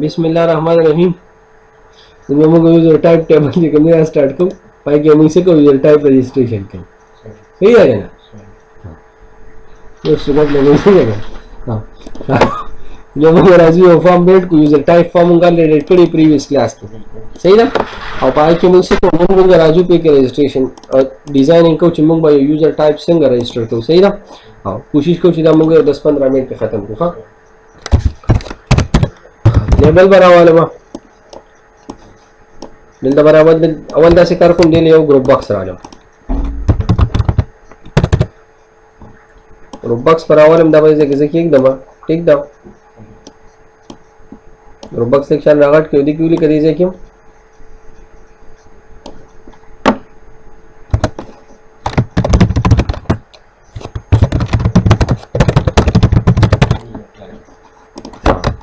बिस्मिल्लाहिर्रहमानिर्रहीम। हम को यूजर टाइप टेबल से स्टार्ट करूँ पाई के हमसे को यूजर टाइप रजिस्ट्रेशन करूँ सही आ गया ना। तो सुबह लोगों से हाँ लोगों को राजी हो फॉर्म डेट को यूजर टाइप फॉर्म उनका रिलेटेड थोड़ी प्रीवियस क्लास के सही ना। और पाई के हमसे को हम को राजू पे के रजिस्ट्रेशन और डिजाइनिंग को चिमंग भाई यूजर टाइप संग रजिस्टर करूँ सही ना। हाँ कोशिश करूँ सीधा हम 10-15 मिनट पे खत्म करूँ। हाँ लेबल बराबर वा मिलता बराबर अवल दा से कर कौन दे लियो ग्रुप बॉक्स राजा ग्रुप बॉक्स बराबर हम दबा जैसे किसी की एक दबा ठीक दा ग्रुप बॉक्स सेक्शन रागट क्यों दी क्यों ली करी जाए क्यों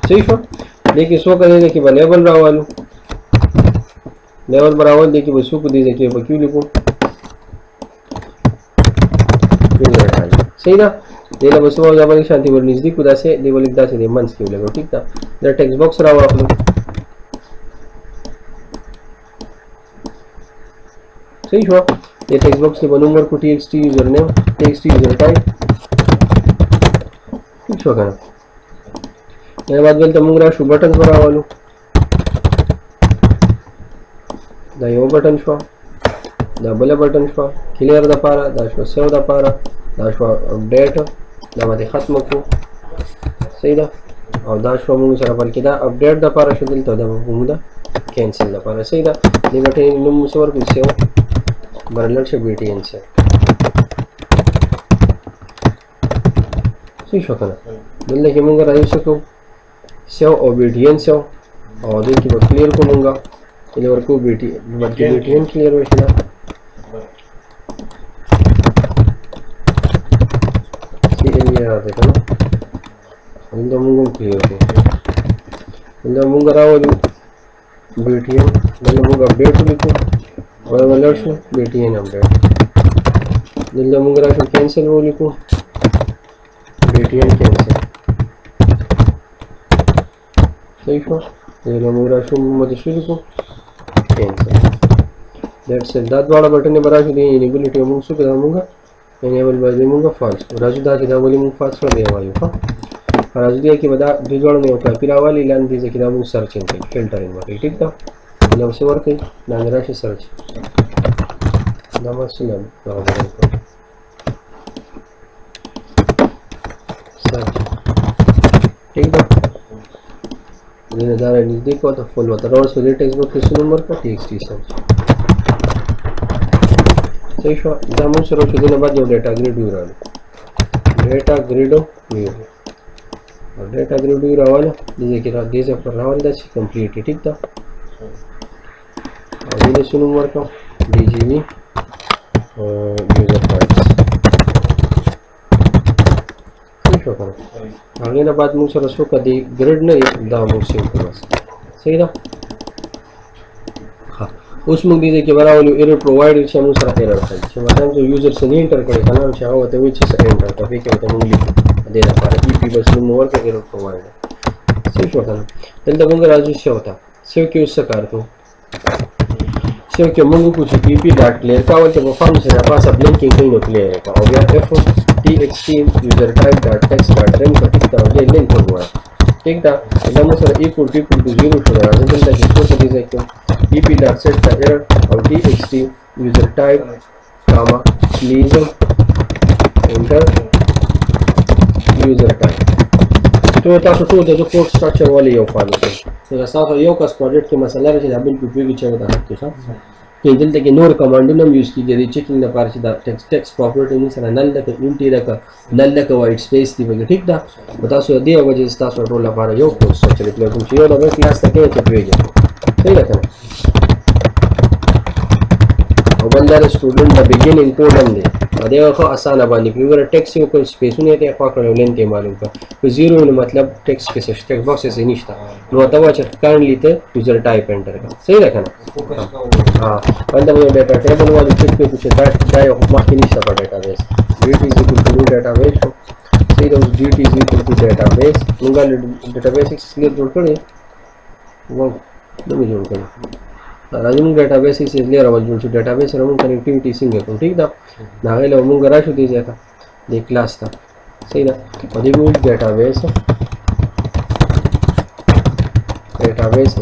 सही हो देखिए सो कर देखिए बा लेवल रहा वालू लेवल बराबर देखिए बसू को दीजिए कि क्यों लिखो सही ना। देला बसू और जब शांति बोल निजी खुदा से लेवल लिखदा से मंस क्यों लगो ठीक था। जरा टेक्स्ट बॉक्स रहा आप लोग सही हो ये टेक्स्ट बॉक्स के बनूंगा को txt user name txt user type ठीक हो गया। मेरे बाद बोलते मुंगरा शू बटन पर आवालू दा यो बटन शो दा बले बटन शो क्लियर दा पारा दा शो सेव दा पारा दा शो अपडेट दा मते खत्म को सही दा और दा शो मुंग सरा पर किदा अपडेट दा पारा शो दिल तो दा मुंग दा कैंसिल दा पारा सही दा ले बटे नुम सवर को सेव बरलर से बीटीएन से सही शो करा दिल के मुंग राई सको सेव ओबीडियंस सेव और देखिए वो क्लियर को लूंगा क्लियर को बीटी बल्कि बीटीएन क्लियर हो गया सीएनआर आ देखो हम तो मुंगम क्लियर हो हम तो मुंग कराओ बीटीएन हम मुंग अपडेट लिखो और वाला शो बीटीएन अपडेट दिल मुंग करा शो कैंसिल वो लिखो बीटीएन कैंसिल सही हो ये मुंगरा शो मत शुरू को दैट्स इट दाद वाला बटन ने भरा शुरू इनेबिलिटी हम उसको कराऊंगा इनेबल बाय देऊंगा फॉल्स राजू दा के दा बोली मुंग फॉल्स कर दिया वाली का राजू दिया के बता दूजड़ में होता फिर वाली लाइन दीजिए कि हम सर्चिंग पे फिल्टरिंग वाली ठीक था। मतलब से वर्क है नांगरा से सर्च नमस्कार बराबर सर्च ठीक था। मैंने दारा नहीं देखा तो फुल होता और सो टेक्स्ट बॉक्स किस नंबर पर txt सर्च सही शो जब हम शुरू करने के बाद जो डेटा ग्रिड व्यू रावल जैसे कि रात जैसे पर रावल दा से कंप्लीट ठीक था। और ये किस नंबर का dgv यूजर फाइल्स आगे बाद मुझसे रसो कदी ग्रेड नहीं दामों से बस सही ना। हाँ उस मुंग दीजिए कि बड़ा वाली एरर प्रोवाइड इसे हम सारा एरर था इसे मतलब जो यूजर से नहीं एंटर करेगा ना हम चाहो होते हुए इसे एंटर तो फिर क्या होता है मुंगली दे रहा पारा ईपी बस में मोर का एरर प्रोवाइड सही होता ना दिल तब मुंग राजू से होता सेव के उससे कर दो सेव के मुंग कुछ ईपी डॉट क्लियर का और जब फॉर्म से पास अब लिंकिंग नहीं क्लियर है और या एफ txt user type dot text dot range का कितना ये लिंक हुआ ठीक था। एकदम सर equal to 0 होगा जब तक इसको सही से क्यों ep dot set का एरर और txt user type comma please enter user type तो ऐसा तो जो कोड स्ट्रक्चर वाली हो फाइल है तो ऐसा तो यो का प्रोजेक्ट के मसला है जब बिल पीपी की चाहिए था ठीक है। ये दिल तक नोर कमांड हम यूज की गई checking the part the text property में सना नल तक इंटीरियर का नल तक वाइट स्पेस दी वगैरह ठीक था। बता सो दिया वजह से तासो रोल पर यो को सर्च रिप्लाई को चाहिए लगा क्लास तक है पेज सही रखना और बंदर स्टूडेंट द बिगिन इंपोर्टेंट है अदे को आसान बनी क्योंकि टेक्स्ट को कोई स्पेस नहीं है या कर लेन के मालूम का तो जीरो मतलब टेक्स्ट के टेक्स्ट बॉक्स से नहीं था वो दवा चक्कर लेते यूजर टाइप एंटर का सही रखना। हां मतलब ये डेटा टेबल वाली चेक पे कुछ डाटा जाए और बाकी नहीं सब डेटाबेस dbt डेटाबेस सही दो dbt डेटाबेस उनका डेटाबेस इसलिए जोड़ कर Wow, the visual connectivity. Rajamung database is easily available to database Ramung connectivity single. Take the Nagala Mung Garashu is a the class. Say the database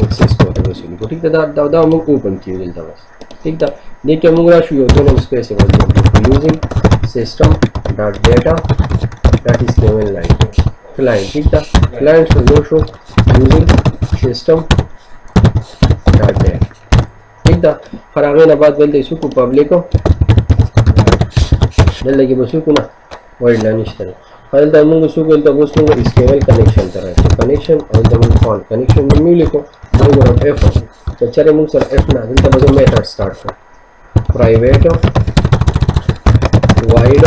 access to the take the Mung open to the take the Nature Mungrashu your space using system.data that is given like client. Take the client should no show using system.data. हर आगे ना बात बोलते इसको public को दिल लगे बसु को ना वर्ड लानिश करे हर टाइम मुंग बसु को तो बसु को स्केलेबल कनेक्शन तरह कनेक्शन और जब कॉल कनेक्शन में मिले को मुंग और एफ तो चले मुंग सर एफ ना दिन तब जो मेथड स्टार्ट कर प्राइवेट वाइड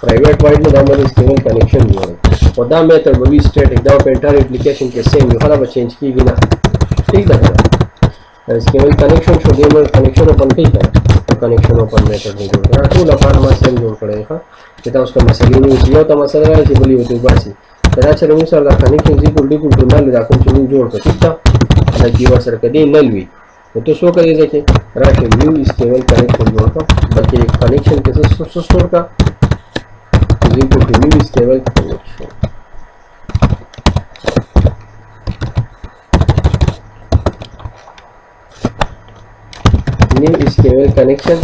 प्राइवेट वाइड में हमारे स्केलेबल कनेक्शन हुआ है और दा मेथड वो भी स्ट्रेट एकदम एंटायर एप्लीकेशन के सेम है हर बार चेंज की बिना ठीक है स्केलेबल कनेक्शन छोड़ दिया मैं कनेक्शन ओपन भी करा कनेक्शन ओपन मेथड नहीं जोड़ रहा तो लफाड़ में सेम जोड़ पड़ेगा कितना उसका मसला नहीं है तो मसला है कि बोली होती बासी तरह से रूम सर का कनेक्शन जी गुड्डी को ढूंढना ले रखो चलो जोड़ कर ठीक था अगर जीवा सर कदी नल हुई तो शो कर ये कि राइट न्यू स्केलेबल कनेक्शन जोड़ का बल्कि कनेक्शन कैसे स्टोर का जी को new scalable connection new scalable connection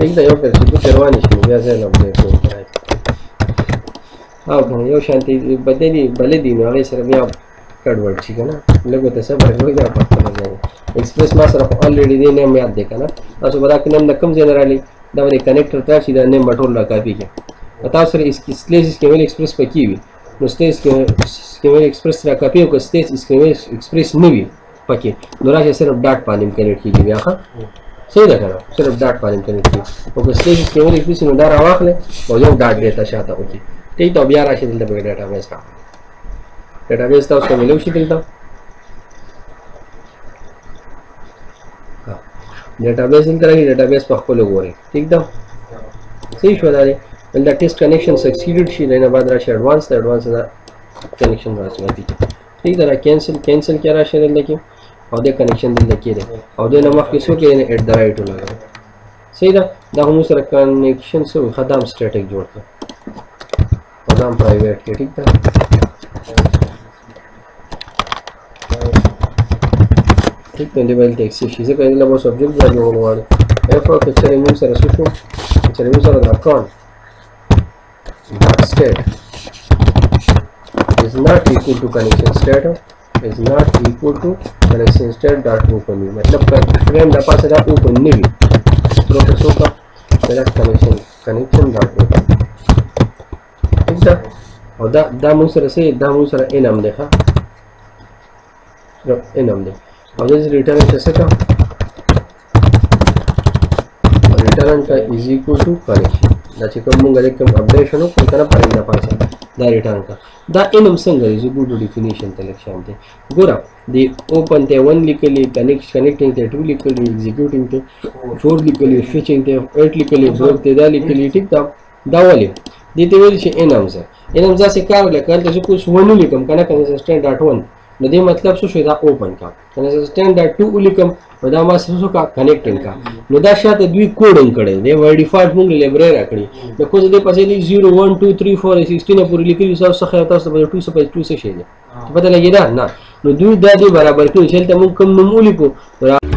take the your to karwani shi ya zai na bude ko ha bhai yo shanti badeli bale din wale sir me ab convert shi kana logo ta sab bhai ja pat lage express ma sir already the name yaad dekha na aso bada ke name nakam generally da wale connector ta shi da name button la copy ke bata sir iski slash scalable express pe ki no slash scalable express la copy ko slash scalable express nahi pake no raha sir dot panim connect ki ya kha सही लगा ना सिर्फ dot पालन करने के लिए okay stage केवल एक भी सुंदर आवाज ले और जो डाट देता चाहता ओके ठीक तो अब यार आशीष दिल पे डेटाबेस का डेटाबेस था उसको मिले उसी दिल था हां डेटाबेस इन तरह की डेटाबेस पर को लोग हो रहे ठीक था सही शो डाले well the test connection succeeded शी लेना बाद राशि एडवांस द कनेक्शन राशि ठीक तरह कैंसिल किया राशि ले लेके और दे कनेक्शन दिल देखिए दे और दे नमक किसको के एट द राइट लगा सही था द हम उस कनेक्शन से खत्म स्टैटिक जोड़ता खत्म प्राइवेट के ठीक था ठीक तो लेवल टैक्सी चीजें पहले लबो सब्जेक्ट जो होने वाले एफ और पिक्चर इमेज से रसुशु पिक्चर इमेज से रकॉन state is not equal to connection state is not equal to connection state dot open view मतलब का फ्रेम दा पास दा ओपन नहीं प्रोसेसर का पहला कनेक्शन dot open ठीक था और दा दा मुसर ए नाम देखा रो ए नाम दे अब जैसे रिटर्न जैसे का रिटर्न का इज इक्वल टू कनेक्शन दा चिकम मुंगले कम अपडेशन हो कोई तरह परिंदा पास the return ka the enum single is equal to definition selection the gora the open the one locally connecting the two locally executing the four locally fetching the eight locally block the locally tick the dawale the table she enum za se kar le kar to kuch one likam kana consistent dot one nadi matlab su shida open ka consistent dot two likam badama su ka connecting ka nada sha the dui code kade the by default mung library akdi देखो जदे पसेली 0 1 2 3 4 16 ने पूरी लिखी हिसाब से खयाता से 2 से 2 से शेज तो पता लगेगा ना नो दो दे बराबर क्यों चलते हम कम नमूली को